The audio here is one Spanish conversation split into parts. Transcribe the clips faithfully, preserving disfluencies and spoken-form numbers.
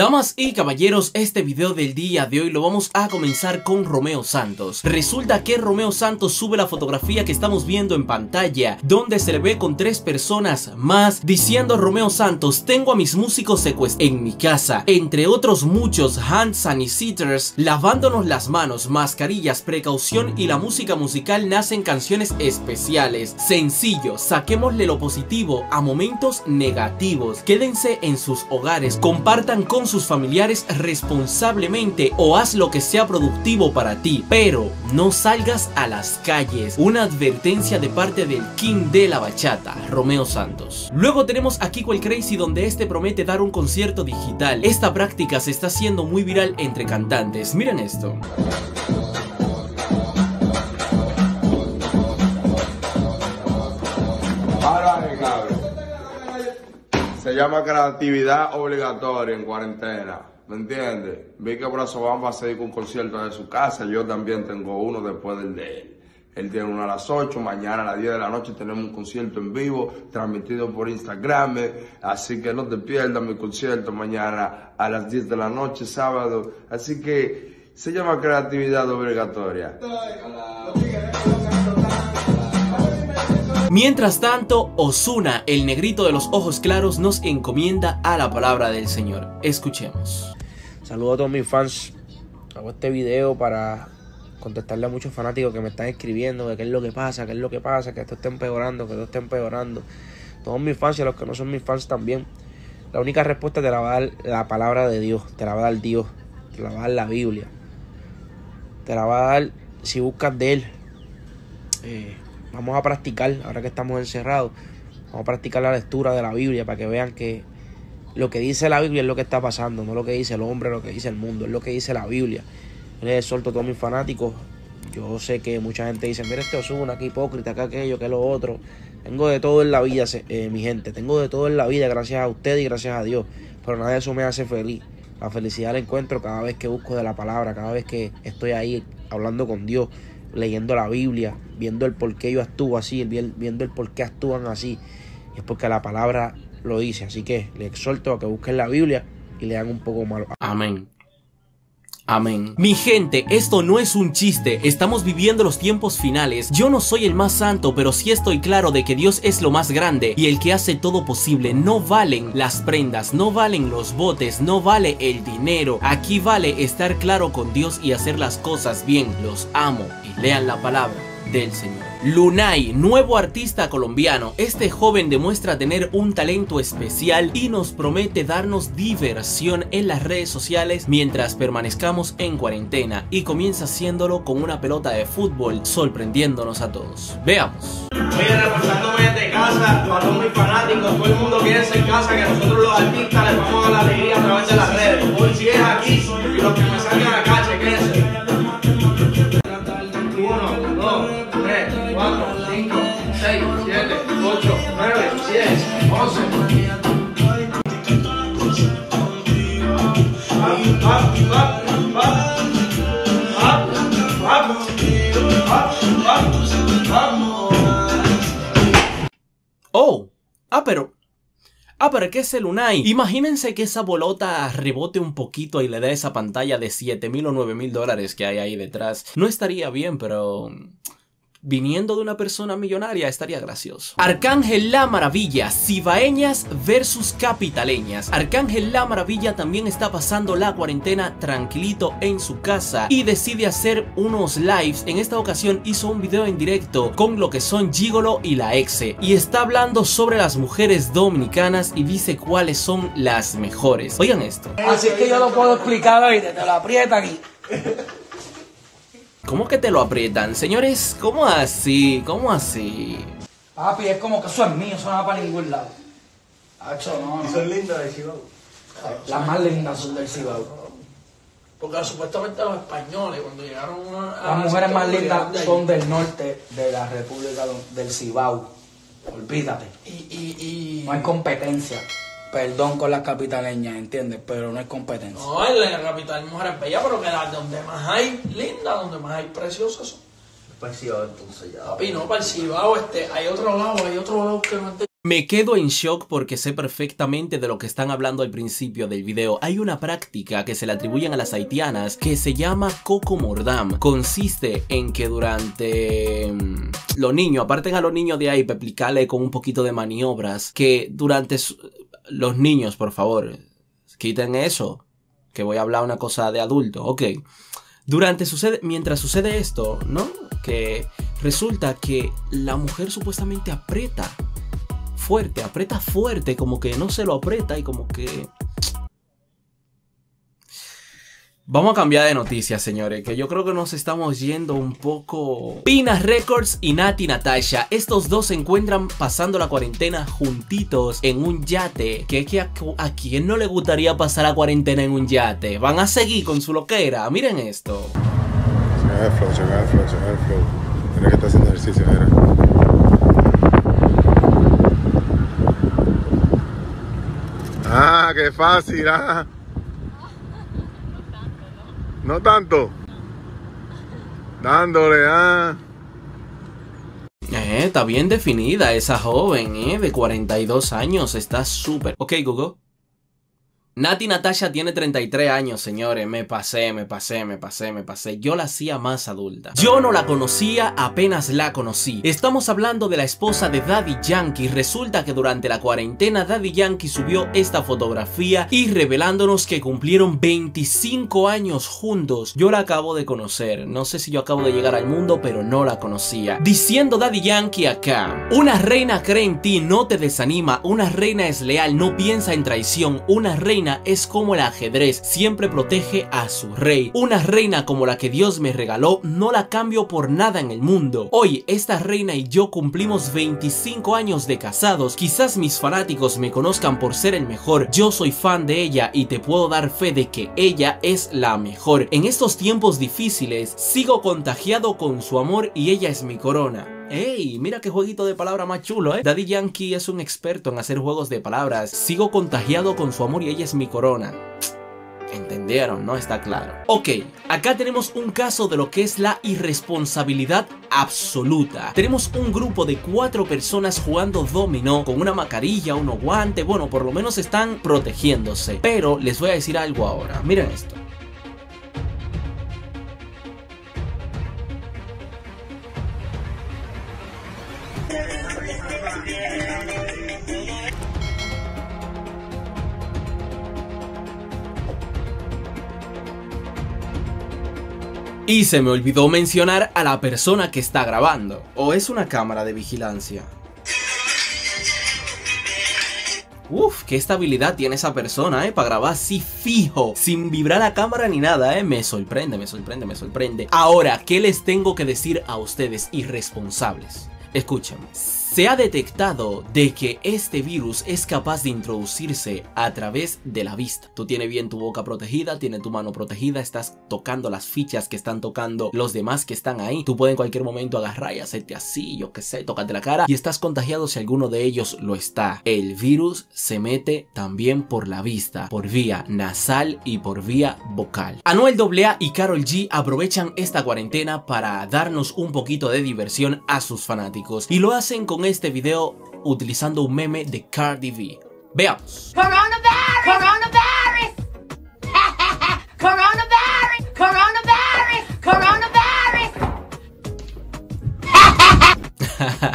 Damas y caballeros, este video del día de hoy lo vamos a comenzar con Romeo Santos. Resulta que Romeo Santos sube la fotografía que estamos viendo en pantalla, donde se le ve con tres personas más, diciendo Romeo Santos: tengo a mis músicos secuestrados en mi casa, entre otros muchos hand sanitizers, lavándonos las manos, mascarillas, precaución y la música musical nacen canciones especiales. Sencillo, saquémosle lo positivo a momentos negativos, quédense en sus hogares, compartan con sus familiares responsablemente o haz lo que sea productivo para ti, pero no salgas a las calles. Una advertencia de parte del king de la bachata, Romeo Santos. Luego tenemos a Kiko el Crazy, donde este promete dar un concierto digital. Esta práctica se está haciendo muy viral entre cantantes, miren esto. Se llama creatividad obligatoria en cuarentena, ¿me entiendes? Vi que Brazo Bamba va a seguir con un concierto de su casa, yo también tengo uno después del de él. Él tiene uno a las ocho, mañana a las diez de la noche tenemos un concierto en vivo, transmitido por Instagram, así que no te pierdas mi concierto mañana a las diez de la noche, sábado, así que se llama creatividad obligatoria. Mientras tanto, Ozuna, el negrito de los ojos claros, nos encomienda a la palabra del Señor. Escuchemos. Saludos a todos mis fans. Hago este video para contestarle a muchos fanáticos que me están escribiendo de qué es lo que pasa, qué es lo que pasa, que esto está empeorando, que esto está empeorando. Todos mis fans y a los que no son mis fans también. La única respuesta te la va a dar la palabra de Dios, te la va a dar Dios, te la va a dar la Biblia. Te la va a dar si buscas de Él. Eh... Vamos a practicar, ahora que estamos encerrados, vamos a practicar la lectura de la Biblia para que vean que lo que dice la Biblia es lo que está pasando, no lo que dice el hombre, lo que dice el mundo, es lo que dice la Biblia. Yo les exhorto a todos mis fanáticos. Yo sé que mucha gente dice, mira este Ozuna, qué hipócrita, que aquello, que lo otro. Tengo de todo en la vida, eh, mi gente, tengo de todo en la vida gracias a ustedes y gracias a Dios, pero nada de eso me hace feliz. La felicidad la encuentro cada vez que busco de la palabra, cada vez que estoy ahí hablando con Dios, leyendo la Biblia, viendo el por qué yo actúo así, viendo el por qué actúan así. Y es porque la palabra lo dice. Así que les exhorto a que busquen la Biblia y lean un poco más. Amén. Amén. Mi gente, esto no es un chiste, estamos viviendo los tiempos finales. Yo no soy el más santo, pero sí estoy claro de que Dios es lo más grande y el que hace todo posible. No valen las prendas, no valen los botes, no vale el dinero. Aquí vale estar claro con Dios y hacer las cosas bien. Los amo y lean la palabra del Señor. Lunay, nuevo artista colombiano. Este joven demuestra tener un talento especial y nos promete darnos diversión en las redes sociales mientras permanezcamos en cuarentena, y comienza haciéndolo con una pelota de fútbol, sorprendiéndonos a todos. Veamos. Oye, reforzándome desde casa, para mis fanáticos, todo el mundo quédense en casa, que nosotros los artistas les vamos a dar la alegría a través de las redes. Hoy si es aquí, y los que me salgan acá, chequense. Oh, ah, pero Ah, pero ¿qué es el Lunay? Imagínense que esa bolota rebote un poquito y le dé esa pantalla de siete mil o nueve mil dólares que hay ahí detrás. No estaría bien, pero viniendo de una persona millonaria estaría gracioso. Arcángel la Maravilla, cibaeñas versus capitaleñas. Arcángel la Maravilla también está pasando la cuarentena tranquilito en su casa y decide hacer unos lives. En esta ocasión hizo un video en directo con lo que son Gigolo y La Exe, y está hablando sobre las mujeres dominicanas y dice cuáles son las mejores. Oigan esto. Así es que yo lo puedo explicar, ¿viste? Te lo aprietan y... ¿Cómo que te lo aprietan? Señores, ¿cómo así? ¿Cómo así? Papi, es como que eso es mío, eso no va para ningún lado. Hacho, no, no. ¿Son lindas del Cibao? Las más lindas son del Cibao. Porque supuestamente los españoles cuando llegaron a... Las mujeres más lindas son del norte de la República del Cibao. Olvídate. Y, y, y... No hay competencia. Perdón con las capitaleñas, ¿entiendes? Pero no es competencia. No, en la capital mujeres bellas, pero que las donde más hay lindas, donde más hay preciosas son. Es para el Cibao, entonces ya. Papi, no, para el Cibao, este, hay otro lado, hay otro lado que no entiendo. Me quedo en shock porque sé perfectamente de lo que están hablando al principio del video. Hay una práctica que se le atribuyen a las haitianas que se llama coco mordam. Consiste en que durante... los niños, aparten a los niños de ahí para explicarle con un poquito de maniobras que durante... Su... Los niños, por favor, quiten eso, que voy a hablar una cosa de adulto, ok. Durante sucede, mientras sucede esto, ¿no? Que resulta que la mujer supuestamente aprieta fuerte, aprieta fuerte, como que no se lo aprieta y como que... Vamos a cambiar de noticias, señores, que yo creo que nos estamos yendo un poco... Pinas Records y Nati Natasha. Estos dos se encuentran pasando la cuarentena juntitos en un yate. Que, que a, a quién no le gustaría pasar la cuarentena en un yate. Van a seguir con su loquera. Miren esto. Se el flow, se el flow, se el flow. Tiene que estar haciendo ejercicio, mira. Ah, qué fácil, ah. No tanto. Dándole a... Eh, está bien definida esa joven, eh, de cuarenta y dos años. Está súper... Ok, Google. Nati Natasha tiene treinta y tres años, señores. Me pasé, me pasé, me pasé, me pasé. Yo la hacía más adulta. Yo no la conocía, apenas la conocí. Estamos hablando de la esposa de Daddy Yankee. Resulta que durante la cuarentena Daddy Yankee subió esta fotografía y revelándonos que cumplieron veinticinco años juntos. Yo la acabo de conocer. No sé si yo acabo de llegar al mundo, pero no la conocía. Diciendo Daddy Yankee acá: una reina cree en ti, no te desanima. Una reina es leal, no piensa en traición. Una reina es como el ajedrez, siempre protege a su rey. Una reina como la que Dios me regaló, no la cambio por nada en el mundo. Hoy esta reina y yo cumplimos veinticinco años de casados. Quizás mis fanáticos me conozcan por ser el mejor. Yo soy fan de ella y te puedo dar fe de que ella es la mejor. En estos tiempos difíciles sigo contagiado con su amor y ella es mi corona. ¡Ey! Mira qué jueguito de palabra más chulo, ¿eh? Daddy Yankee es un experto en hacer juegos de palabras. Sigo contagiado con su amor y ella es mi corona. Entendieron, ¿no? Está claro. Ok, acá tenemos un caso de lo que es la irresponsabilidad absoluta. Tenemos un grupo de cuatro personas jugando dominó con una mascarilla, unos guantes. Bueno, por lo menos están protegiéndose. Pero les voy a decir algo ahora. Miren esto. Y se me olvidó mencionar a la persona que está grabando. ¿O es una cámara de vigilancia? Uf, qué estabilidad tiene esa persona, eh, para grabar así fijo, sin vibrar la cámara ni nada, eh. Me sorprende, me sorprende, me sorprende. Ahora, ¿qué les tengo que decir a ustedes irresponsables? Escúchame. Se ha detectado de que este virus es capaz de introducirse a través de la vista. Tú tienes bien tu boca protegida, tienes tu mano protegida, estás tocando las fichas que están tocando los demás que están ahí. Tú puedes en cualquier momento agarrar y hacerte así, yo qué sé, tocarte la cara y estás contagiado si alguno de ellos lo está. El virus se mete también por la vista, por vía nasal y por vía vocal. Anuel doble A y Karol G aprovechan esta cuarentena para darnos un poquito de diversión a sus fanáticos y lo hacen con este video utilizando un meme de Cardi B. Veamos. Coronavirus, coronavirus, coronavirus, coronavirus, coronavirus.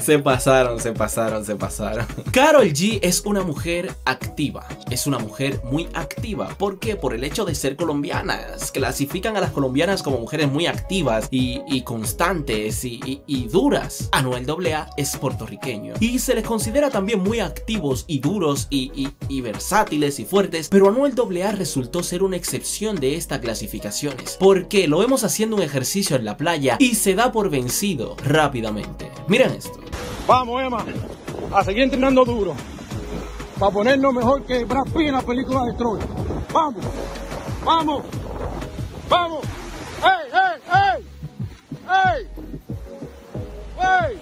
Se pasaron, se pasaron, se pasaron. Karol G es una mujer activa. Es una mujer muy activa. ¿Por qué? Por el hecho de ser colombianas. Clasifican a las colombianas como mujeres muy activas y, y constantes y, y, y duras. Anuel doble A es puertorriqueño y se les considera también muy activos y duros y, y, y versátiles y fuertes. Pero Anuel doble A resultó ser una excepción de estas clasificaciones, porque lo vemos haciendo un ejercicio en la playa y se da por vencido rápidamente. Miren esto. Vamos, Emma, a seguir entrenando duro, para ponernos mejor que Brad Pitt en la película de Troy. Vamos, vamos, vamos. ¡Ey, ey, ey! ¡Ey! ¡Ey!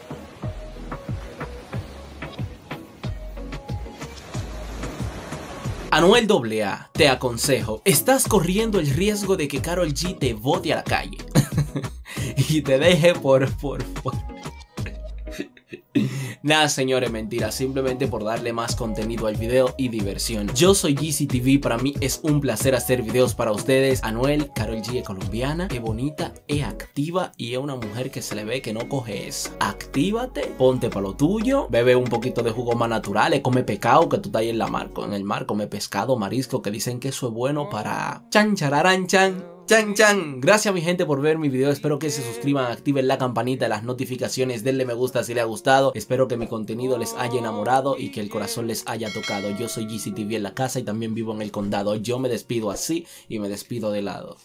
Anuel doble A, te aconsejo, estás corriendo el riesgo de que Karol G te bote a la calle y te deje por, por, por... Nada, señores, mentira, simplemente por darle más contenido al video y diversión. Yo soy G C T V, para mí es un placer hacer videos para ustedes. Anuel, Karol G es colombiana, es bonita, es activa y es una mujer que se le ve que no coge esa. Actívate, ponte para lo tuyo, bebe un poquito de jugo más natural, come pecado que tú estás ahí en la mar, en el mar, come pescado, marisco, que dicen que eso es bueno para chan chararán chan. Chan chan, gracias mi gente por ver mi video, espero que se suscriban, activen la campanita de las notificaciones, denle me gusta si les ha gustado, espero que mi contenido les haya enamorado y que el corazón les haya tocado. Yo soy G C T V en la casa y también vivo en el condado, yo me despido así y me despido de lado.